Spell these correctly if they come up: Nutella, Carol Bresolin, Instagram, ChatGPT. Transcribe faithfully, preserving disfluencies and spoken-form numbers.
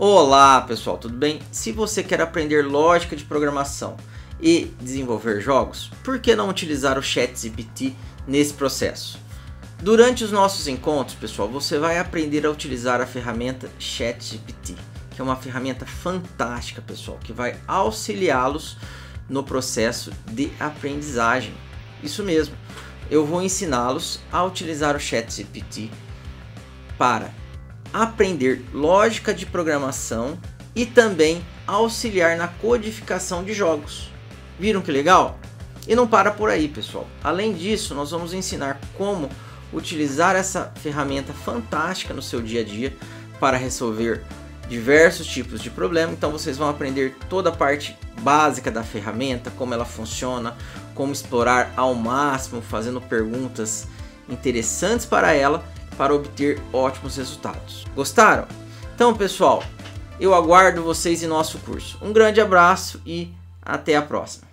Olá pessoal, tudo bem? Se você quer aprender lógica de programação e desenvolver jogos, por que não utilizar o ChatGPT nesse processo? Durante os nossos encontros, pessoal, você vai aprender a utilizar a ferramenta ChatGPT, que é uma ferramenta fantástica, pessoal, que vai auxiliá-los no processo de aprendizagem. Isso mesmo, eu vou ensiná-los a utilizar o ChatGPT para aprender lógica de programação e também auxiliar na codificação de jogos. Viram que legal? E não para por aí, pessoal. Além disso, nós vamos ensinar como utilizar essa ferramenta fantástica no seu dia a dia para resolver diversos tipos de problema. Então vocês vão aprender toda a parte básica da ferramenta, como ela funciona, como explorar ao máximo, fazendo perguntas interessantes para ela, para obter ótimos resultados. Gostaram? Então, pessoal, eu aguardo vocês em nosso curso. Um grande abraço e até a próxima!